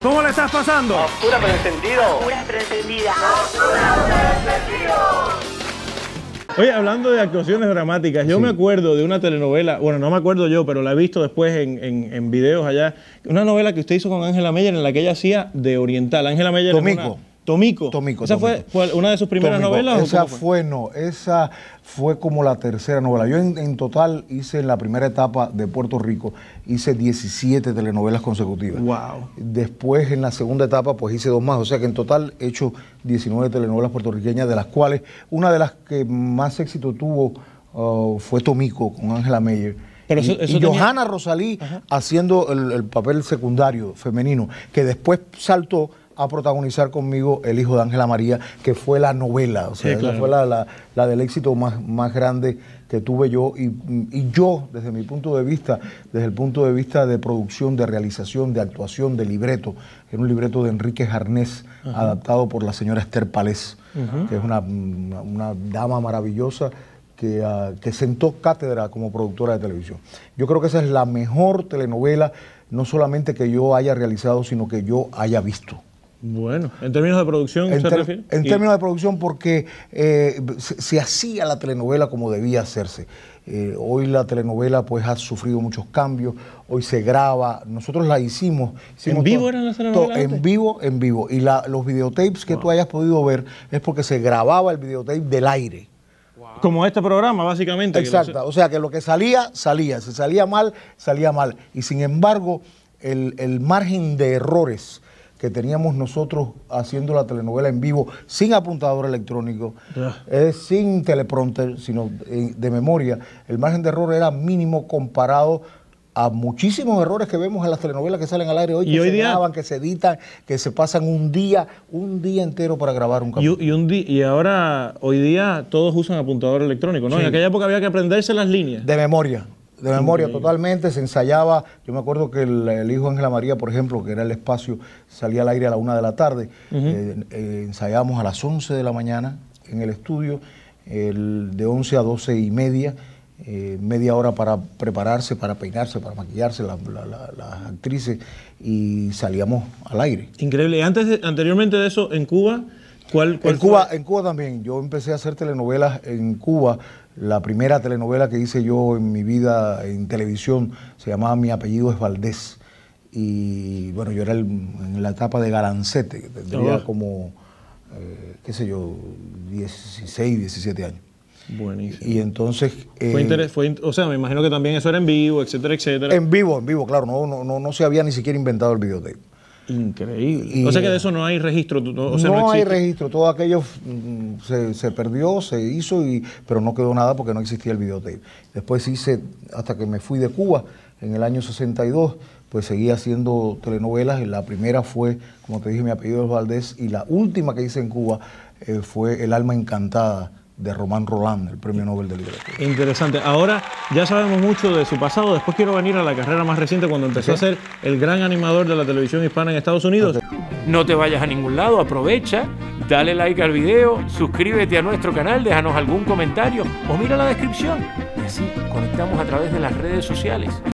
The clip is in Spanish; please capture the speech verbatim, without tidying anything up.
¿Cómo le estás pasando? A oscuras pero encendidos. A oscuras pero encendidas. A oscuras pero encendidos. Oye, hablando de actuaciones dramáticas, yo sí. me acuerdo de una telenovela, bueno, no me acuerdo yo, pero la he visto después en, en, en videos allá, una novela que usted hizo con Ángela Meyer en la que ella hacía de oriental. Ángela Meyer Tomico. Es una... Tomico. Tomico. ¿Esa Tomico. Fue una de sus primeras Tomico. novelas? Esa o fue? fue, no, esa fue como la tercera novela. Yo en, en total hice en la primera etapa de Puerto Rico, hice diecisiete telenovelas consecutivas. Wow. Después en la segunda etapa pues hice dos más, o sea que en total he hecho diecinueve telenovelas puertorriqueñas, de las cuales una de las que más éxito tuvo uh, fue Tomico con Ángela Meyer. Pero eso, eso y tenía... Johanna Rosaly Ajá. haciendo el, el papel secundario femenino, que después saltó a protagonizar conmigo El Hijo de Ángela María, que fue la novela, o sea, sí, claro. esa fue la, la, la del éxito más, más grande que tuve yo, y, y yo, desde mi punto de vista, desde el punto de vista de producción, de realización, de actuación, de libreto, era un libreto de Enrique Jarnés, Ajá. adaptado por la señora Esther Palés, Ajá. que es una, una, una dama maravillosa, Que, uh, que sentó cátedra como productora de televisión. Yo creo que esa es la mejor telenovela, no solamente que yo haya realizado, sino que yo haya visto. Bueno, en términos de producción, ¿usted refiere? En ¿Y? términos de producción, porque eh, se, se hacía la telenovela como debía hacerse. Eh, hoy la telenovela pues ha sufrido muchos cambios, hoy se graba, nosotros la hicimos. hicimos ¿En vivo eran las telenovelas? En vivo, en vivo. Y la, los videotapes que wow. tú hayas podido ver es porque se grababa el videotape del aire. Como este programa, básicamente. Exacto, lo... o sea que lo que salía, salía. Si salía mal, salía mal. Y sin embargo, el, el margen de errores que teníamos nosotros haciendo la telenovela en vivo, sin apuntador electrónico, yeah. eh, sin teleprompter, sino de, de memoria, el margen de error era mínimo comparado a muchísimos errores que vemos en las telenovelas que salen al aire hoy, que hoy se día? graban, que se editan, que se pasan un día, un día entero para grabar un capítulo. Y, y, un y ahora, hoy día, todos usan apuntador electrónico, ¿no? Sí. En aquella época había que aprenderse las líneas. De memoria, de memoria okay. totalmente, se ensayaba. Yo me acuerdo que el, el Hijo de Ángela María, por ejemplo, que era el espacio, salía al aire a la una de la tarde, uh -huh. eh, eh, ensayábamos a las once de la mañana en el estudio, el, de once a doce y media, Eh, media hora para prepararse, para peinarse, para maquillarse la, la, la, las actrices, y salíamos al aire. Increíble. Antes de, anteriormente de eso, en Cuba, ¿cuál, cuál en Cuba, fue? En Cuba también. Yo empecé a hacer telenovelas en Cuba. La primera telenovela que hice yo en mi vida en televisión se llamaba Mi apellido es Valdés. Y bueno, yo era el, en la etapa de galancete, que tendría oh. como, eh, qué sé yo, dieciséis, diecisiete años. Buenísimo. Y entonces... Eh, fue interés, fue, o sea, me imagino que también eso era en vivo, etcétera, etcétera. En vivo, en vivo, claro. No, no, no, no se había ni siquiera inventado el videotape. Increíble. Y, o sea que de eso no hay registro. No, o sea, no, no hay registro. Todo aquello mm, se, se perdió, se hizo, y, pero no quedó nada porque no existía el videotape. Después hice, hasta que me fui de Cuba, en el año sesenta y dos, pues seguí haciendo telenovelas. Y la primera fue, como te dije, Mi apellido es Valdés. Y la última que hice en Cuba eh, fue El alma encantada, de Román Roland, el premio Nobel de Literatura. Interesante. Ahora ya sabemos mucho de su pasado. Después quiero venir a la carrera más reciente, cuando empezó ¿Sí? a ser el gran animador de la televisión hispana en Estados Unidos. No te vayas a ningún lado, aprovecha, dale like al video, suscríbete a nuestro canal, déjanos algún comentario o mira la descripción. Y así conectamos a través de las redes sociales.